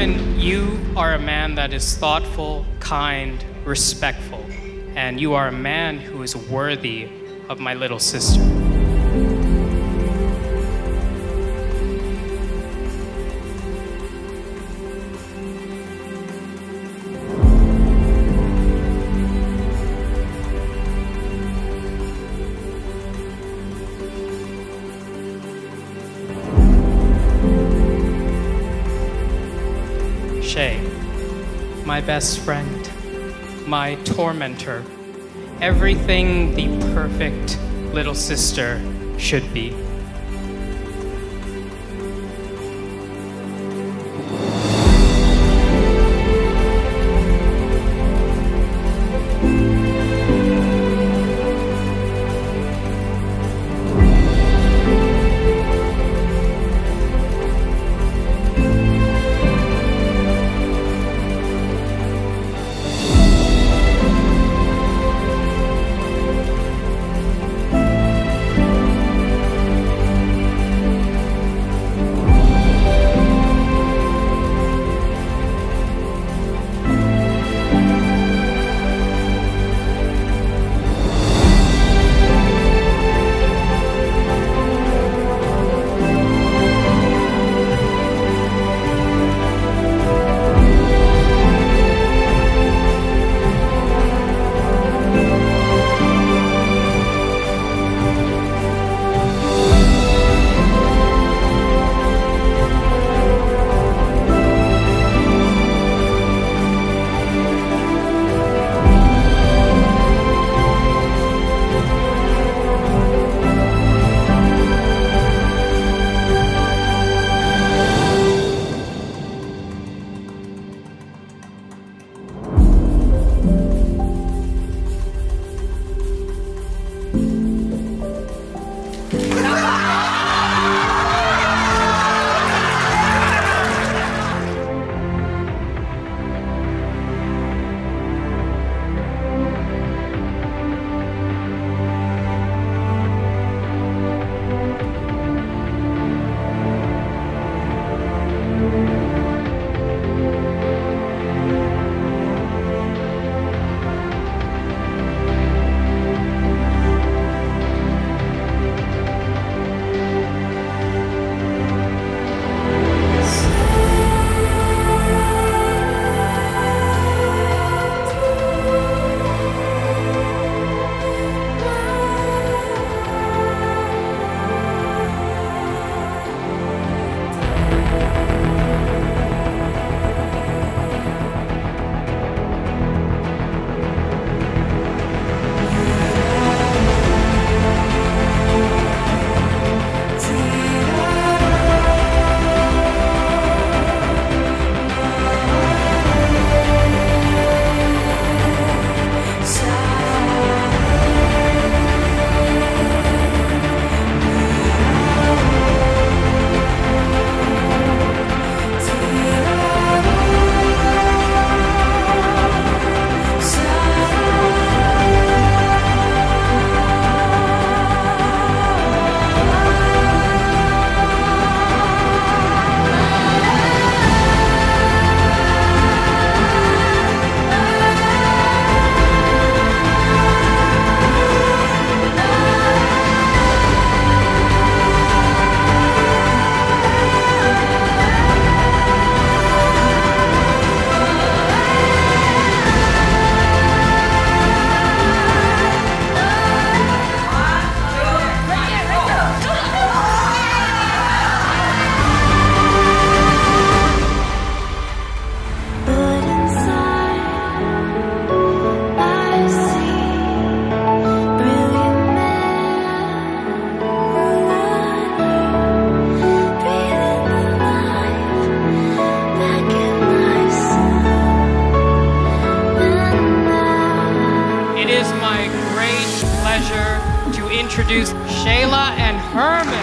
Herman, you are a man that is thoughtful, kind, respectful, and you are a man who is worthy of my little sister. Shay, my best friend, my tormentor, everything the perfect little sister should be. To introduce Shayla and Herman.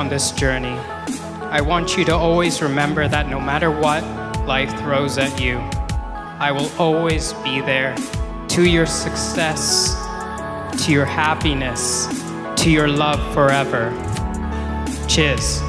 on this journey. I want you to always remember that no matter what life throws at you, I will always be there. To your success, to your happiness, to your love forever. Cheers.